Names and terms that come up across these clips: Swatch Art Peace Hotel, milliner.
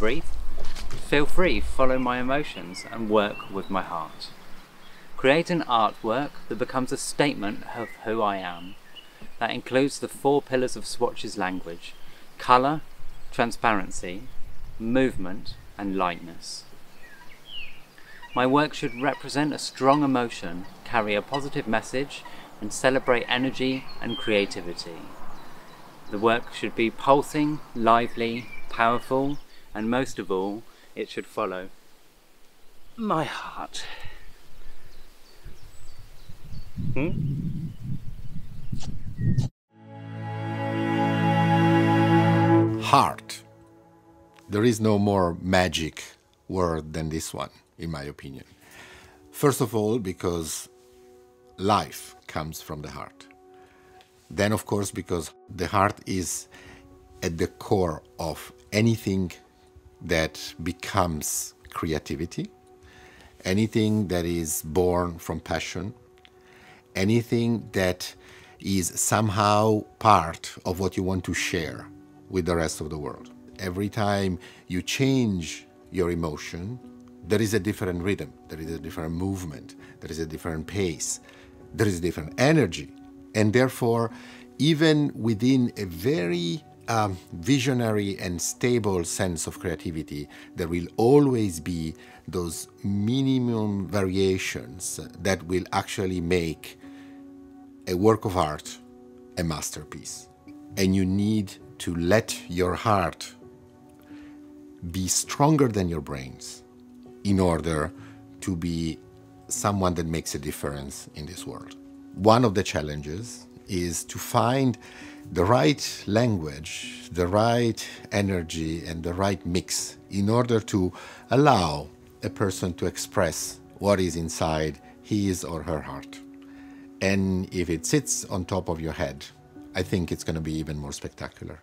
breathe, feel free, follow my emotions and work with my heart. Create an artwork that becomes a statement of who I am. That includes the four pillars of Swatch's language: colour, transparency, movement and lightness. My work should represent a strong emotion, carry a positive message and celebrate energy and creativity. The work should be pulsing, lively, powerful, and most of all, it should follow my heart. Heart. There is no more magic word than this one, in my opinion. First of all, because life comes from the heart. Then, of course, because the heart is at the core of anything that becomes creativity, anything that is born from passion, anything that is somehow part of what you want to share with the rest of the world. Every time you change your emotion, there is a different rhythm, there is a different movement, there is a different pace, there is a different energy. And therefore, even within a very visionary and stable sense of creativity, there will always be those minimum variations that will actually make a work of art a masterpiece. And you need to let your heart be stronger than your brains in order to be someone that makes a difference in this world. One of the challenges is to find the right language, the right energy, and the right mix in order to allow a person to express what is inside his or her heart. And if it sits on top of your head, I think it's going to be even more spectacular.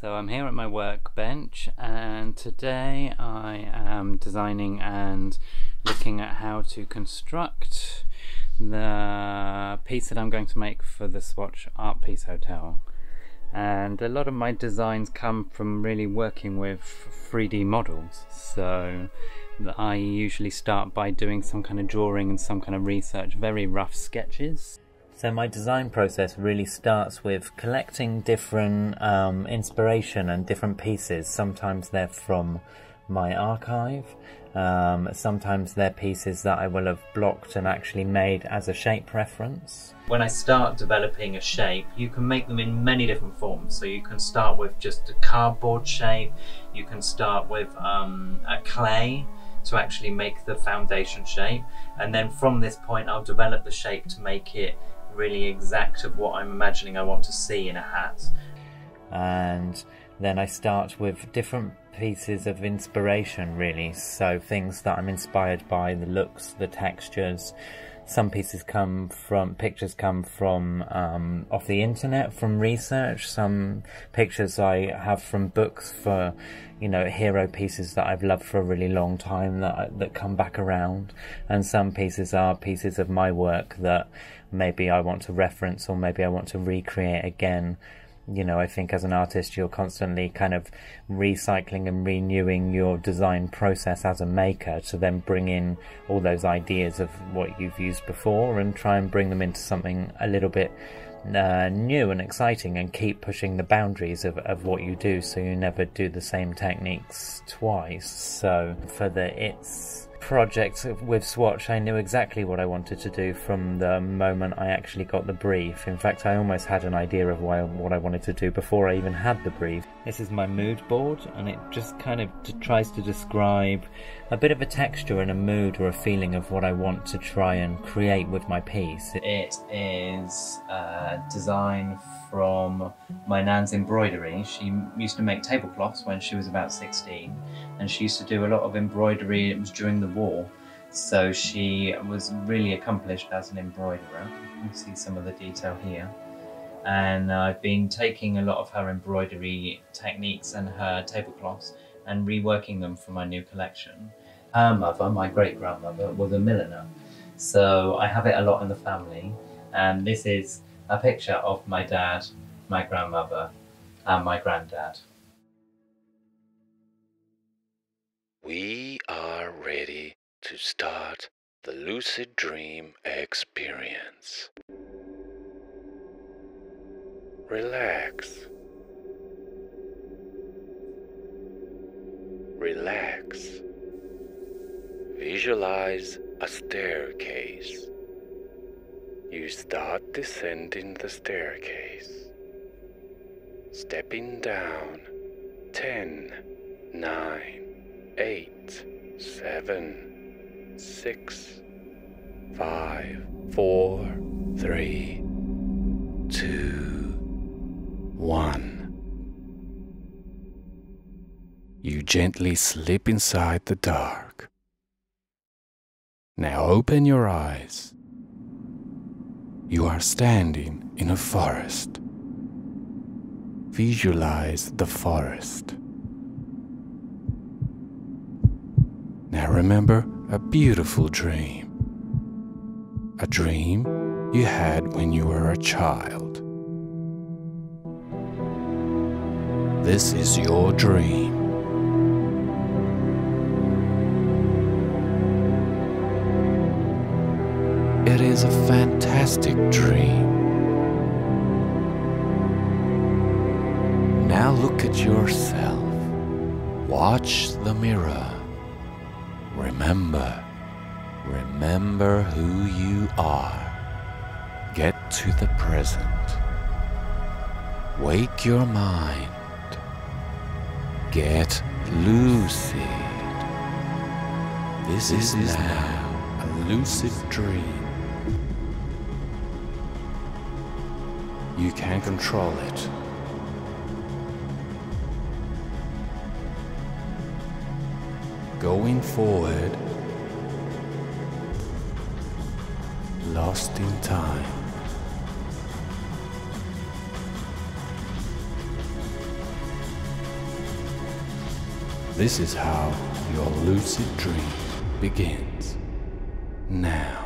So I'm here at my workbench, and today I am designing and looking at how to construct the piece that I'm going to make for the Swatch Art Peace Hotel. And a lot of my designs come from really working with 3D models, so I usually start by doing some kind of drawing and some kind of research, very rough sketches. So my design process really starts with collecting different inspiration and different pieces. Sometimes they're from my archive, sometimes they're pieces that I will have blocked and actually made as a shape reference. When I start developing a shape, you can make them in many different forms. So you can start with just a cardboard shape, you can start with a clay, to actually make the foundation shape, and then from this point I'll develop the shape to make it really exact of what I'm imagining I want to see in a hat. And then I start with different pieces of inspiration, really, so things that I'm inspired by, the looks, the textures, Some pieces come from, pictures come from, off the internet, from research. Some pictures I have from books for, you know, hero pieces that I've loved for a really long time that come back around. And some pieces are pieces of my work that maybe I want to reference or maybe I want to recreate again. You know, I think as an artist, you're constantly kind of recycling and renewing your design process as a maker to then bring in all those ideas of what you've used before and try and bring them into something a little bit new and exciting, and keep pushing the boundaries of what you do, so you never do the same techniques twice. So for the It's project with Swatch, I knew exactly what I wanted to do from the moment I actually got the brief. In fact, I almost had an idea of what I wanted to do before I even had the brief. This is my mood board, and it just kind of tries to describe a bit of a texture and a mood or a feeling of what I want to try and create with my piece. It is a design from my nan's embroidery. She used to make tablecloths when she was about 16, and she used to do a lot of embroidery. It was during the war, so she was really accomplished as an embroiderer. You can see some of the detail here, and I've been taking a lot of her embroidery techniques and her tablecloths and reworking them for my new collection. Her mother, my great-grandmother, was a milliner, so I have it a lot in the family. And this is a picture of my dad, my grandmother, and my granddad. We are ready to start the lucid dream experience. Relax. Relax. Visualize a staircase. You start descending the staircase, stepping down 10, 9, 8, 7, 6, 5, 4, 3, 2, 1. You gently slip inside the dark. Now open your eyes. You are standing in a forest. Visualize the forest. Now remember a beautiful dream. A dream you had when you were a child. This is your dream. It is a fantastic dream. Now look at yourself. Watch the mirror. Remember who you are. Get to the present. Wake your mind. Get lucid. This is now a lucid dream. You can control it. Going forward, lost in time. This is how your lucid dream begins now.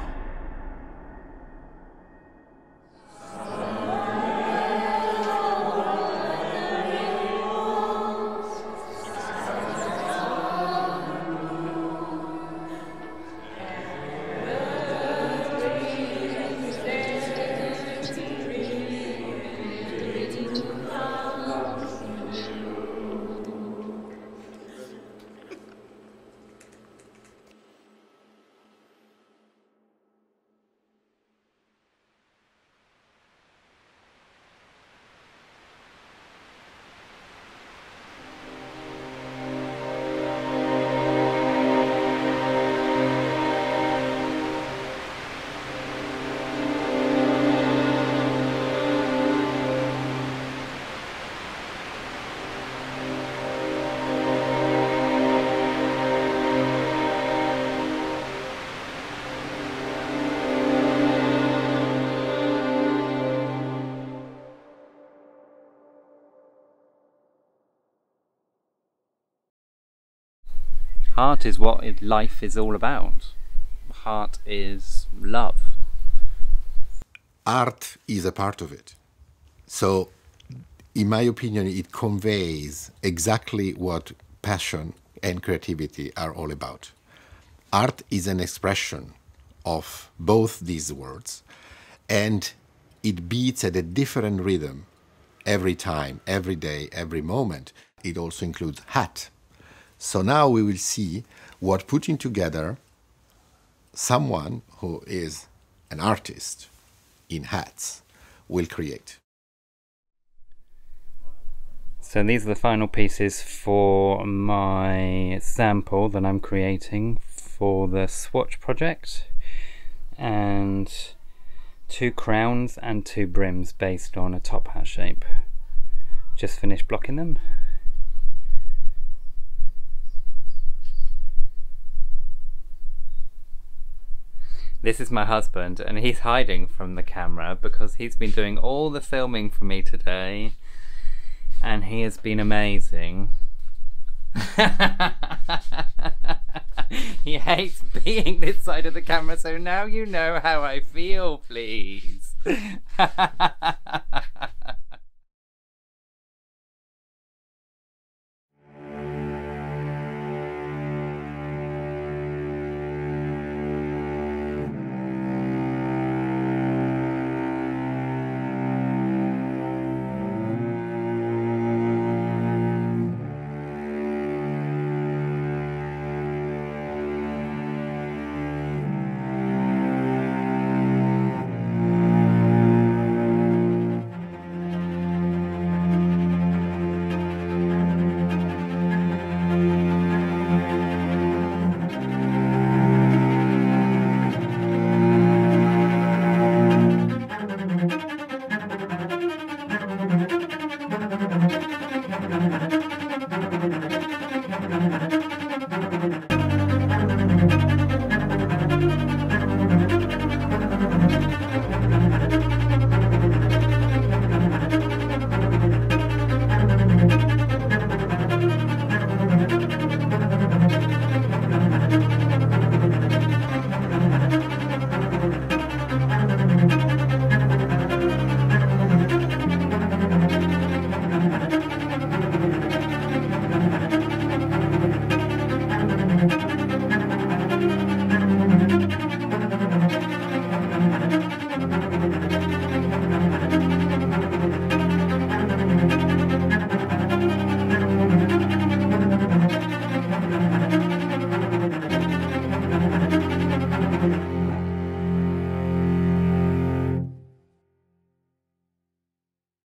Heart is what life is all about. Heart is love. Art is a part of it. So, in my opinion, it conveys exactly what passion and creativity are all about. Art is an expression of both these words, and it beats at a different rhythm every time, every day, every moment. It also includes hat. So now we will see what putting together someone who is an artist in hats will create. So these are the final pieces for my sample that I'm creating for the Swatch project, and 2 crowns and 2 brims based on a top hat shape. Just finished blocking them. This is my husband, and he's hiding from the camera because he's been doing all the filming for me today, and he has been amazing. He hates being this side of the camera, so now you know how I feel, please.